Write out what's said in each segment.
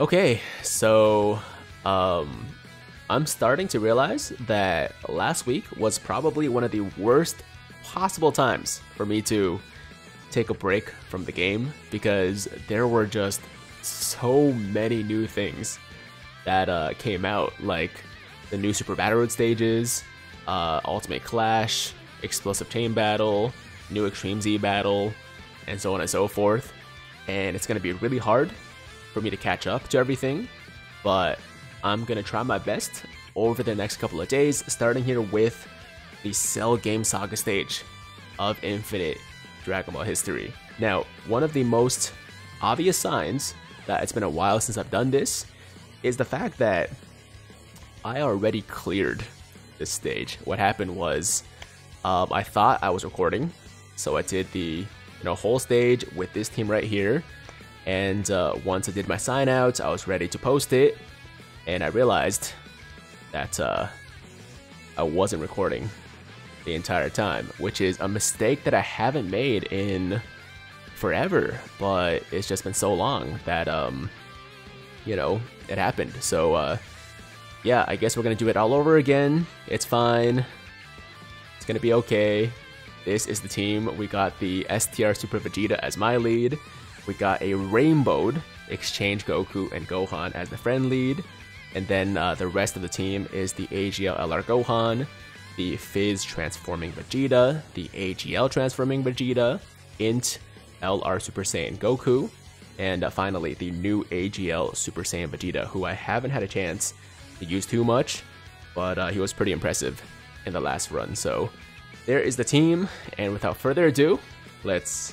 Okay, so I'm starting to realize that last week was probably one of the worst possible times for me to take a break from the game, because there were just so many new things that came out, like the new Super Battle Road stages, Ultimate Clash, Explosive Chain Battle, new Extreme Z Battle, and so on and so forth. And it's going to be really hard for me to catch up to everything, but I'm going to try my best over the next couple of days, starting here with the Cell Game Saga stage of Infinite Dragon Ball History. Now, one of the most obvious signs that it's been a while since I've done this is the fact that I already cleared this stage. What happened was, I thought I was recording, so I did the whole stage with this team right here, and once I did my sign out, I was ready to post it, and I realized that I wasn't recording the entire time, which is a mistake that I haven't made in forever, but it's just been so long that it happened. So yeah, I guess we're gonna do it all over again. It's fine, it's gonna be okay. This is the team. We got the STR Super Vegeta as my lead, we got a rainbowed Exchange Goku and Gohan as the friend lead, and then the rest of the team is the AGL LR Gohan, the Fizz Transforming Vegeta, the AGL Transforming Vegeta, INT LR Super Saiyan Goku, and finally the new AGL Super Saiyan Vegeta, who I haven't had a chance to use too much, but he was pretty impressive in the last run. So there is the team, and without further ado, let's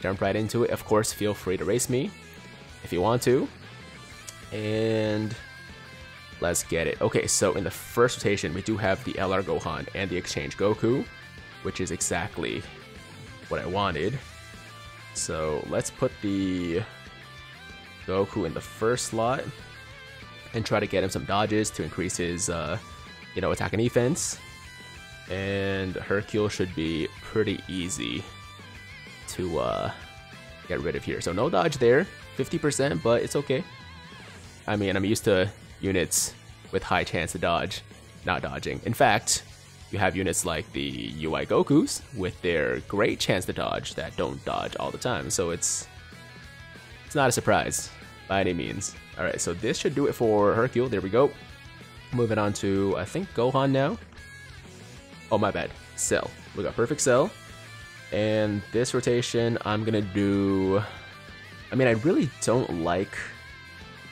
jump right into it. Of course, feel free to race me if you want to, and let's get it. Okay, so in the first rotation, we do have the LR Gohan and the Exchange Goku, which is exactly what I wanted. So let's put the Goku in the first slot and try to get him some dodges to increase his attack and defense. And Hercule should be pretty easy to get rid of here. So no dodge there, 50%, but it's okay. I mean, I'm used to units with high chance to dodge not dodging. In fact, you have units like the UI Gokus with their great chance to dodge that don't dodge all the time, so it's not a surprise by any means. Alright, so this should do it for Hercule. There we go. Moving on to, I think, Gohan now. Oh, my bad. Cell. We got Perfect Cell. And this rotation, I'm going to do... I mean, I really don't like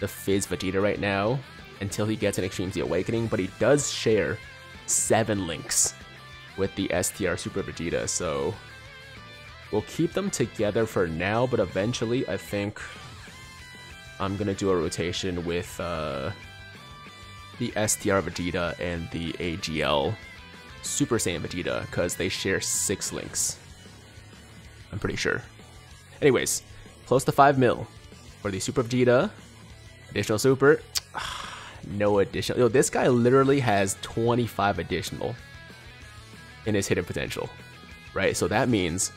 the Fizz Vegeta right now until he gets an Extreme Z Awakening, but he does share 7 links with the STR Super Vegeta, so we'll keep them together for now, but eventually I think I'm going to do a rotation with the STR Vegeta and the AGL Super Saiyan Vegeta, because they share 6 links, I'm pretty sure. Anyways, close to 5 mil for the Super Vegeta. Additional super, no additional. Yo, this guy literally has 25 additional in his hidden potential, right? So that means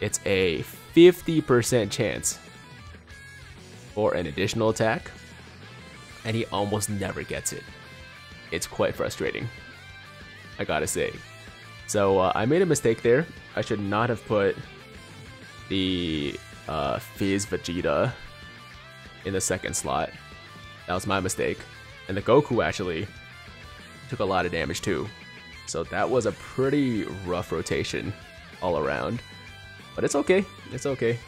it's a 50% chance for an additional attack, and he almost never gets it. It's quite frustrating, I gotta say. So I made a mistake there. I should not have put the Fizz Vegeta in the second slot. That was my mistake. And the Goku actually took a lot of damage too. So that was a pretty rough rotation all around. But it's okay. It's okay.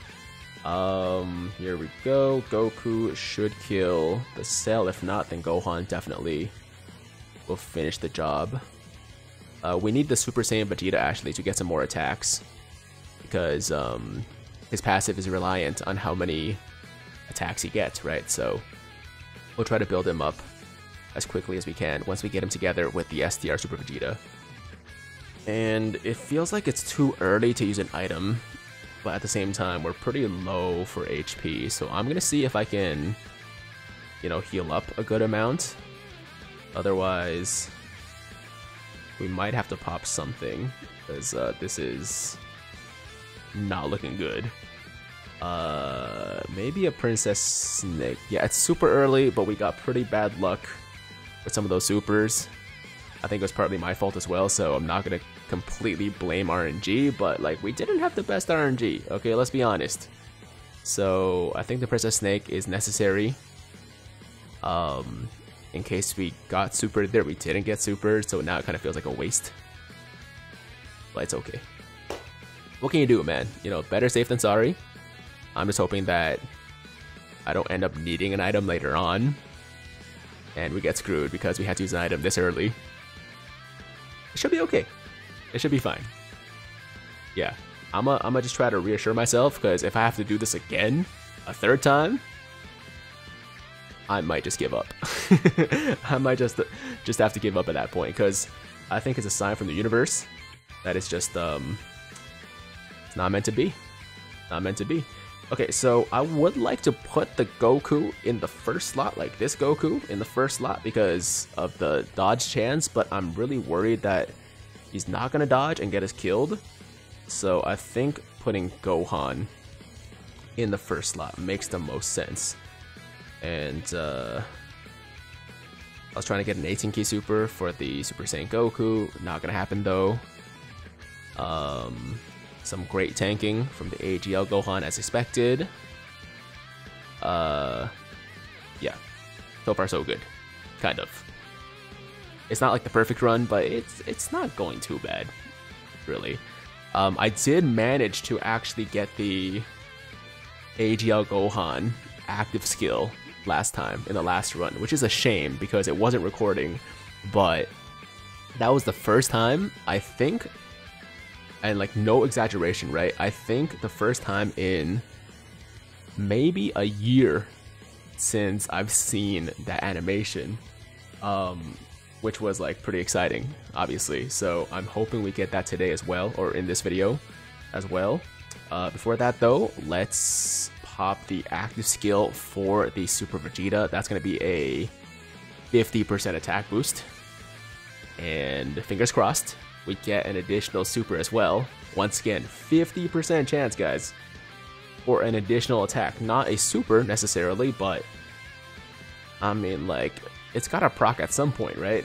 Here we go. Goku should kill the Cell. If not, then Gohan definitely will finish the job. We need the Super Saiyan Vegeta actually to get some more attacks, because his passive is reliant on how many attacks he gets, right? So we'll try to build him up as quickly as we can once we get him together with the STR Super Vegeta. And it feels like it's too early to use an item, but at the same time we're pretty low for HP, so I'm gonna see if I can, heal up a good amount. Otherwise, we might have to pop something, because this is not looking good. Maybe a Princess Snake. Yeah, it's super early, but we got pretty bad luck with some of those supers. I think it was partly my fault as well, so I'm not gonna completely blame RNG, but like, we didn't have the best RNG, okay, let's be honest. So I think the Princess Snake is necessary in case we got super there. We didn't get super, so now it kind of feels like a waste, but it's okay. What can you do, man? You know, better safe than sorry. I'm just hoping that I don't end up needing an item later on and we get screwed because we had to use an item this early. It should be okay. It should be fine. Yeah, I'ma just try to reassure myself, because if I have to do this again, a third time, I might just give up. I might just have to give up at that point, because I think it's a sign from the universe that it's just it's not meant to be. Not meant to be. Okay, so I would like to put the Goku in the first slot, like this Goku in the first slot, because of the dodge chance, but I'm really worried that he's not gonna dodge and get us killed. So I think putting Gohan in the first slot makes the most sense. And I was trying to get an 18 key super for the Super Saiyan Goku. Not gonna happen though. Some great tanking from the AGL Gohan as expected. Yeah, so far so good, kind of. It's not like the perfect run, but it's not going too bad, really. I did manage to actually get the AGL Gohan active skill last time in the last run, which is a shame because it wasn't recording, but that was the first time, I think, and like no exaggeration, right? I think the first time in maybe a year since I've seen that animation. Which was like pretty exciting, obviously. So I'm hoping we get that today as well, or in this video as well. Before that though, let's pop the active skill for the Super Vegeta. That's gonna be a 50% attack boost. And fingers crossed, we get an additional super as well. Once again, 50% chance, guys, for an additional attack. Not a super necessarily, but I mean, like, it's gotta proc at some point, right?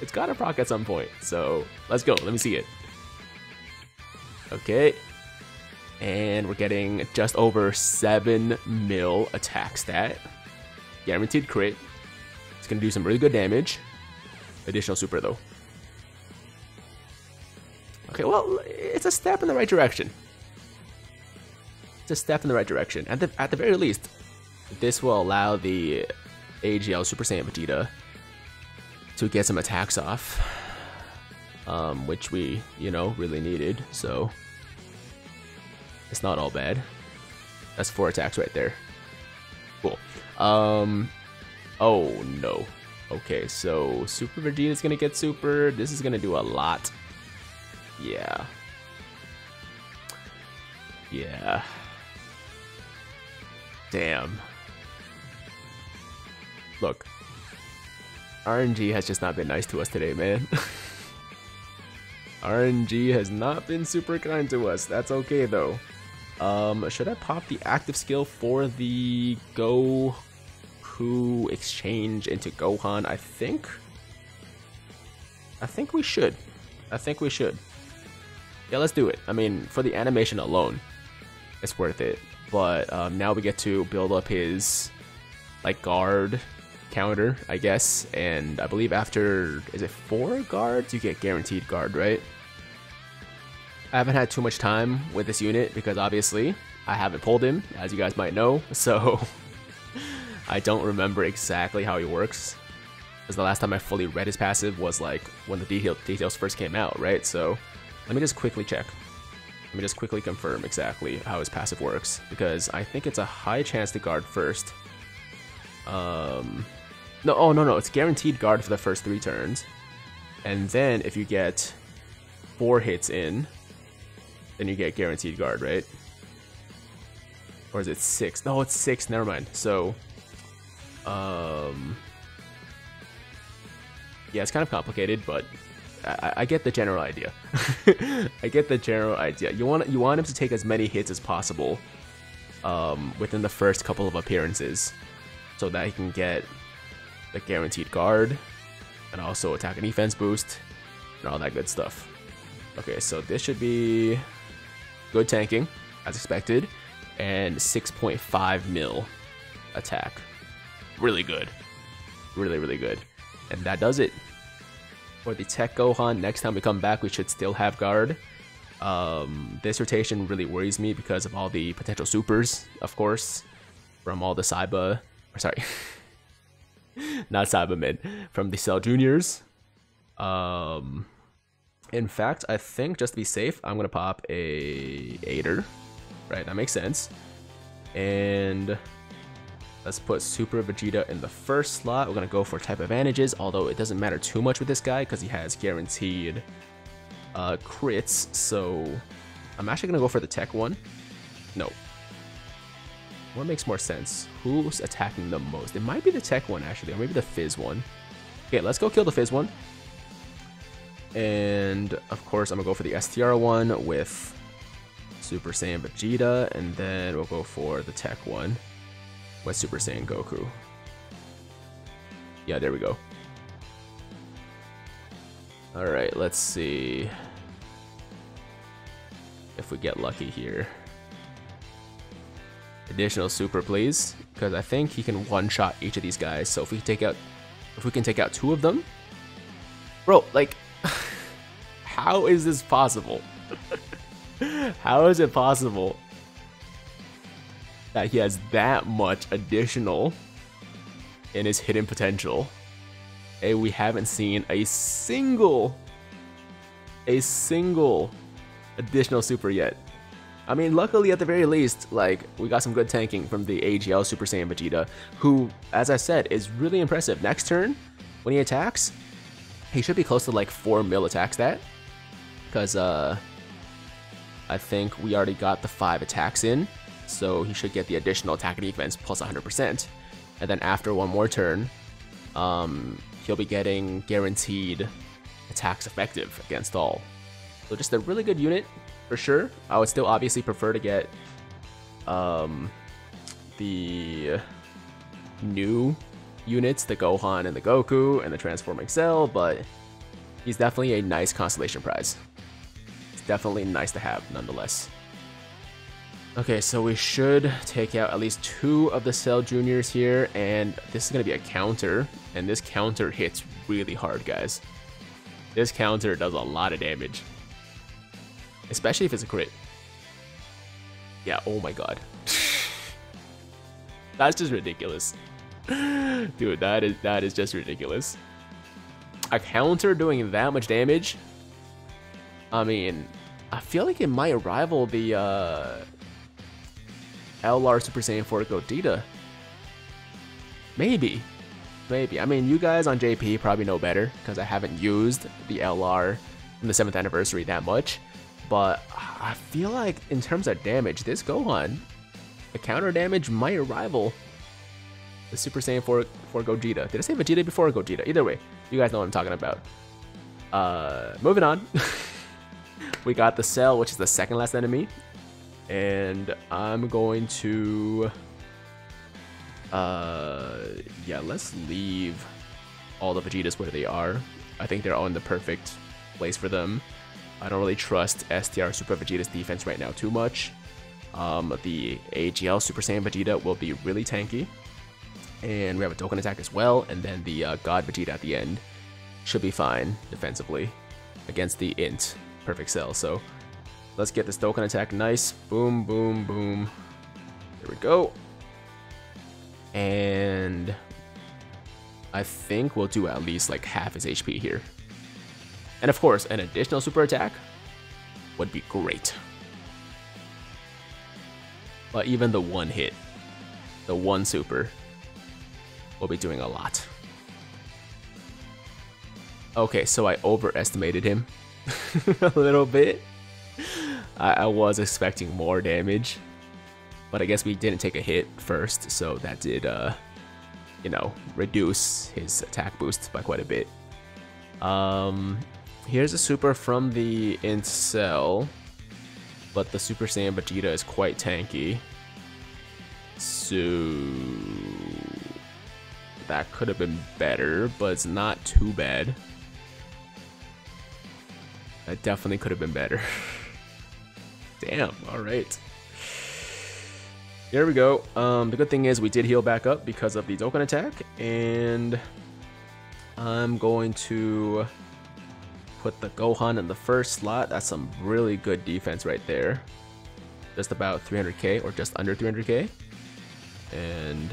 It's gotta proc at some point, so let's go, let me see it. Okay, and we're getting just over 7 mil attack stat. Guaranteed crit. It's gonna do some really good damage. Additional super though. Okay, well, it's a step in the right direction. It's a step in the right direction. At the very least, this will allow the AGL Super Saiyan Vegeta to get some attacks off, which we, you know, really needed, so it's not all bad. That's 4 attacks right there. Cool. Oh no. Okay, so Super Vegeta's gonna get super. This is gonna do a lot. Yeah. Yeah. Damn. Look, RNG has just not been nice to us today, man. RNG has not been super kind to us. That's okay though. Should I pop the active skill for the Goku exchange into Gohan? I think we should. I think we should. Yeah, let's do it. I mean, for the animation alone, it's worth it. But now we get to build up his like guard counter, I guess, and I believe after, is it 4 guards? You get guaranteed guard, right? I haven't had too much time with this unit because obviously I haven't pulled him, as you guys might know, so I don't remember exactly how he works, because the last time I fully read his passive was like when the details first came out, right? So let me just quickly check. Let me just quickly confirm exactly how his passive works, because I think it's a high chance to guard first. No, oh no, it's guaranteed guard for the first 3 turns, and then if you get 4 hits in, then you get guaranteed guard, right? Or is it 6? No, it's 6. Never mind. So, yeah, it's kind of complicated, but I get the general idea. I get the general idea. You want him to take as many hits as possible within the first couple of appearances, so that he can get the guaranteed guard and also attack and defense boost and all that good stuff. Okay, so this should be good tanking as expected, and 6.5 mil attack. Really good, really good. And that does it for the Tech Gohan. Next time we come back, we should still have guard. This rotation really worries me because of all the potential supers, of course, from all the Saiba, or sorry, not Saiba mid, from the Cell Juniors. In fact, I think just to be safe, I'm gonna pop a 8er, right? That makes sense. And let's put Super Vegeta in the first slot. We're gonna go for type advantages, although it doesn't matter too much with this guy because he has guaranteed crits, so I'm actually gonna go for the tech one. No, what makes more sense? Who's attacking the most? It might be the tech one actually, or maybe the Fizz one. Okay, let's go kill the Fizz one, and of course I'm gonna go for the STR one with Super Saiyan Vegeta, and then we'll go for the tech one with Super Saiyan Goku. Yeah, there we go. Alright, let's see if we get lucky here. Additional super, please, because I think he can one-shot each of these guys. So if we can take out two of them, bro, like, how is this possible? How is it possible that he has that much additional in his hidden potential? And we haven't seen a single additional super yet. I mean, luckily at the very least, like, we got some good tanking from the AGL Super Saiyan Vegeta, who, as I said, is really impressive. Next turn, when he attacks, he should be close to like 4 mil attack stat, because I think we already got the 5 attacks in, so he should get the additional attack and defense plus 100%. And then after one more turn, he'll be getting guaranteed attacks effective against all. So just a really good unit for sure. I would still obviously prefer to get the new units, the Gohan and the Goku and the Transforming Cell, but he's definitely a nice consolation prize. It's definitely nice to have nonetheless. Okay, so we should take out at least two of the Cell Juniors here, and this is going to be a counter, and this counter hits really hard, guys. This counter does a lot of damage, especially if it's a crit. Yeah, oh my god. That's just ridiculous. Dude, that is just ridiculous. A counter doing that much damage? I mean, I feel like it might rival the LR Super Saiyan 4 Gogeta. Maybe. I mean, you guys on JP probably know better because I haven't used the LR from the 7th anniversary that much. But I feel like in terms of damage, this Gohan, the counter damage might rival the Super Saiyan 4 Gogeta. Did I say Vegeta before or Gogeta? Either way, you guys know what I'm talking about. Moving on. We got the Cell, which is the second last enemy. And I'm going to, yeah, let's leave all the Vegetas where they are. I think they're all in the perfect place for them. I don't really trust STR Super Vegeta's defense right now too much. The AGL Super Saiyan Vegeta will be really tanky. And we have a token attack as well. And then the God Vegeta at the end should be fine defensively against the INT Perfect Cell. So let's get this token attack. Nice. Boom, boom, boom. There we go. And I think we'll do at least like half his HP here. And of course, an additional super attack would be great. But even the one hit, the one super, will be doing a lot. Okay, so I overestimated him a little bit. I was expecting more damage, but I guess we didn't take a hit first, so that did, you know, reduce his attack boost by quite a bit. Here's a super from the INT Cell, but the Super Saiyan Vegeta is quite tanky, So that could have been better, but it's not too bad. That definitely could have been better. Damn, alright. There we go. The good thing is we did heal back up because of the Dokkan attack, and I'm going to put the Gohan in the first slot. That's some really good defense right there. Just about 300k or just under 300k. And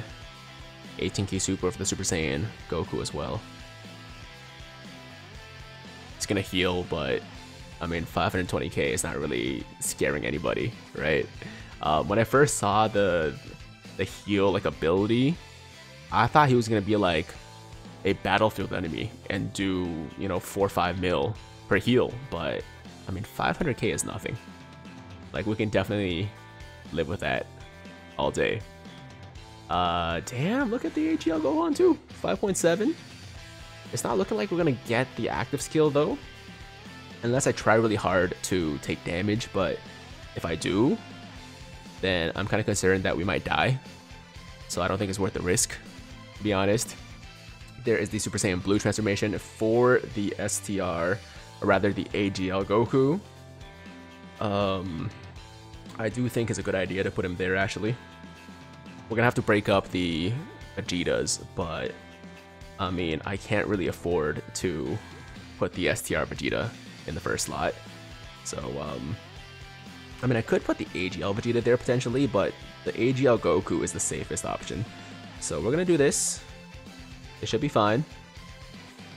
18k super for the Super Saiyan Goku as well. It's gonna heal, but I mean 520k is not really scaring anybody, right? When I first saw the heal like ability, I thought he was gonna be like a battlefield enemy and do, you know, 4 or 5 mil per heal, but I mean 500k is nothing. Like, we can definitely live with that all day. Damn, look at the AGL Gohan too, 5.7. It's not looking like we're gonna get the active skill though, unless I try really hard to take damage, but if I do, then I'm kind of concerned that we might die, so I don't think it's worth the risk, to be honest. There is the Super Saiyan Blue transformation for the the AGL Goku. I do think it's a good idea to put him there, actually. We're gonna have to break up the Vegetas, but I mean, I can't really afford to put the STR Vegeta in the first slot. So, I mean, I could put the AGL Vegeta there potentially, but the AGL Goku is the safest option. So we're gonna do this. It should be fine.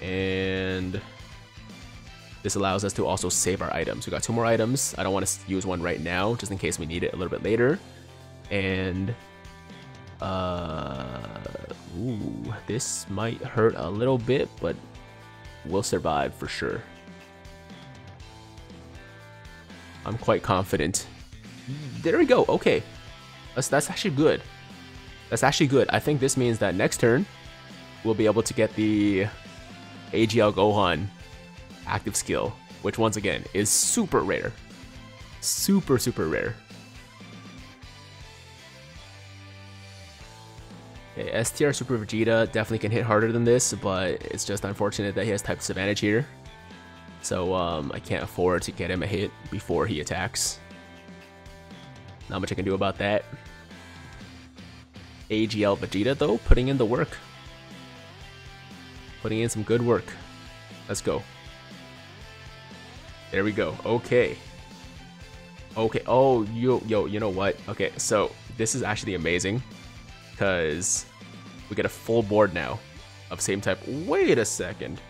And this allows us to also save our items. We got 2 more items. I don't want to use one right now, just in case we need it a little bit later. And ooh, this might hurt a little bit, but we'll survive for sure. I'm quite confident. There we go. Okay, that's actually good. That's actually good. I think this means that next turn we'll be able to get the AGL Gohan active skill, which once again is super rare, super rare. Okay, STR Super Vegeta definitely can hit harder than this, but it's just unfortunate that he has type disadvantage here. So I can't afford to get him a hit before he attacks. Not much I can do about that. AGL Vegeta though, putting in the work. Putting in some good work. Let's go. There we go. Okay. Okay. Oh, yo, you know what? Okay, so this is actually amazing, because we get a full board now of same type. Wait a second.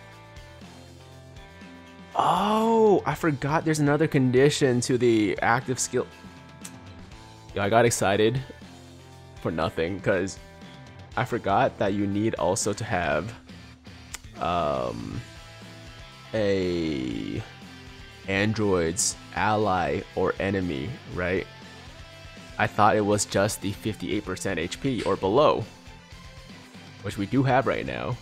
Oh, I forgot there's another condition to the active skill. Yeah, I got excited for nothing, because I forgot that you need also to have a android's ally or enemy, right? I thought it was just the 58% HP or below, which we do have right now.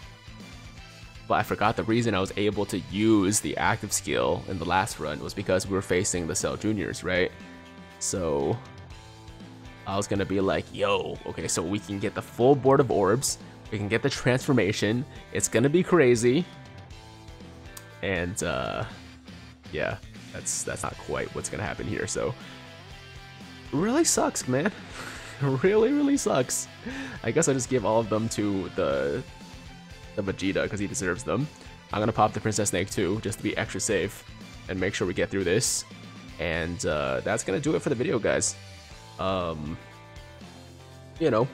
But I forgot the reason I was able to use the active skill in the last run was because we were facing the Cell Juniors, right? So I was gonna be like, yo, okay, so we can get the full board of orbs, we can get the transformation, it's gonna be crazy. And yeah, that's not quite what's gonna happen here, so really sucks, man. really sucks. I guess I'll just give all of them to the Vegeta, because he deserves them. I'm gonna pop the Princess Snake too, just to be extra safe and make sure we get through this. And that's gonna do it for the video, guys. You know,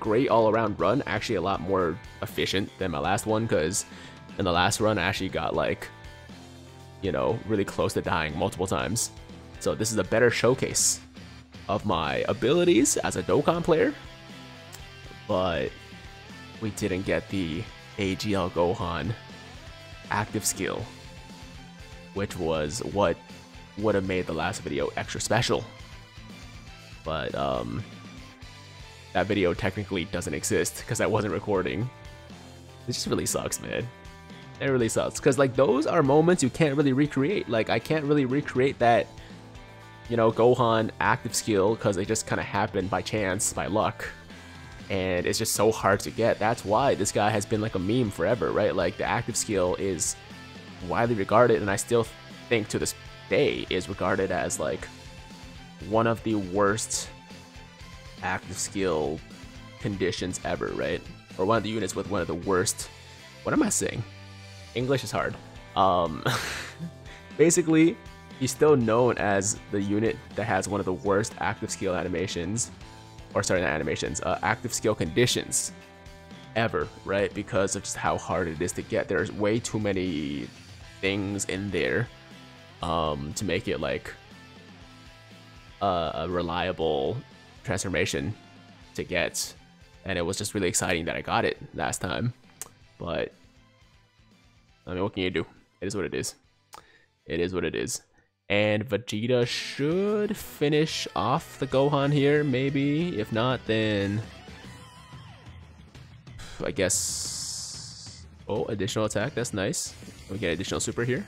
great all-around run, actually a lot more efficient than my last one, because in the last run I actually got, like, you know, really close to dying multiple times. So this is a better showcase of my abilities as a Dokkan player, but we didn't get the AGL Gohan active skill, which was what would have made the last video extra special. But that video technically doesn't exist because I wasn't recording. It just really sucks, man. It really sucks, because like, those are moments you can't really recreate. Like, I can't really recreate that, you know, Gohan active skill, because it just kind of happened by chance, by luck. and it's just so hard to get. That's why this guy has been like a meme forever, right? Like the active skill is widely regarded, and I still think to this day is regarded as like one of the worst active skill conditions ever, right? Or one of the units with one of the worst. What am I saying? English is hard. Basically, he's still known as the unit that has one of the worst active skill animations, or sorry, not animations, active skill conditions ever, right? Because of just how hard it is to get. There's way too many things in there to make it like a reliable transformation to get. And it was just really exciting that I got it last time, but I mean, what can you do? It is what it is. It is what it is. And Vegeta should finish off the Gohan here, maybe. If not, then I guess... oh, additional attack. That's nice. Can we get additional super here?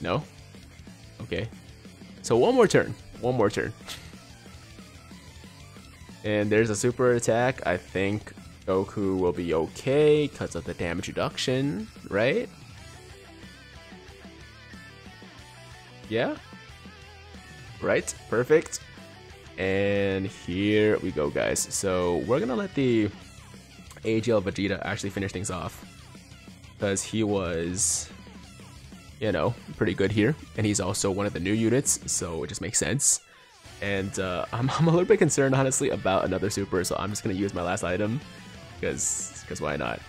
No? Okay. So one more turn. One more turn. And there's a super attack. I think Goku will be okay because of the damage reduction, right? Yeah? Right? Perfect. And here we go, guys. So we're gonna let the AGL Vegeta actually finish things off, because he was, you know, pretty good here. And he's also one of the new units, so it just makes sense. And I'm a little bit concerned, honestly, about another super, so I'm just gonna use my last item, because why not?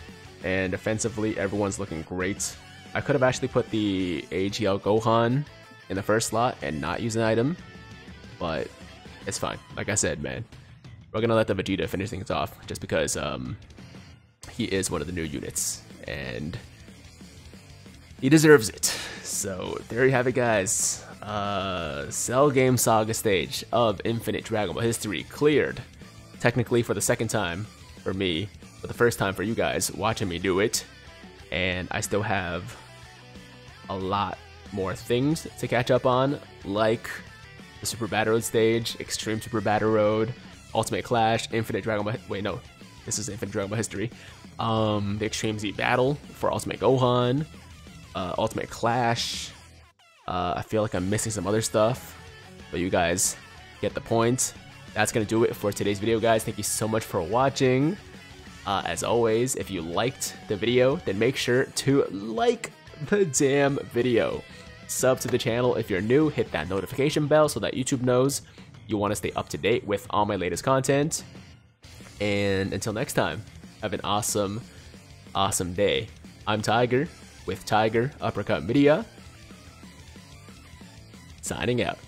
And offensively, everyone's looking great. I could have actually put the AGL Gohan in the first slot and not use an item, but it's fine. Like I said, man, we're gonna let the Vegeta finish things off just because he is one of the new units and he deserves it. So there you have it, guys. Cell Game Saga stage of Infinite Dragon Ball History cleared, technically for the second time for me, but the first time for you guys watching me do it. And I still have a lot more things to catch up on, like the Super Battle Road stage, Extreme Super Battle Road, Ultimate Clash, Infinite Dragon Ball... wait, no, this is Infinite Dragon Ball History. The Extreme Z Battle for Ultimate Gohan, Ultimate Clash. I feel like I'm missing some other stuff, but you guys get the point. That's gonna do it for today's video, guys. Thank you so much for watching. As always, if you liked the video, then make sure to like the damn video. Sub to the channel if you're new, hit that notification bell so that YouTube knows you want to stay up to date with all my latest content. And until next time, have an awesome, awesome day. I'm Tiger with Tiger Uppercut Media, signing out.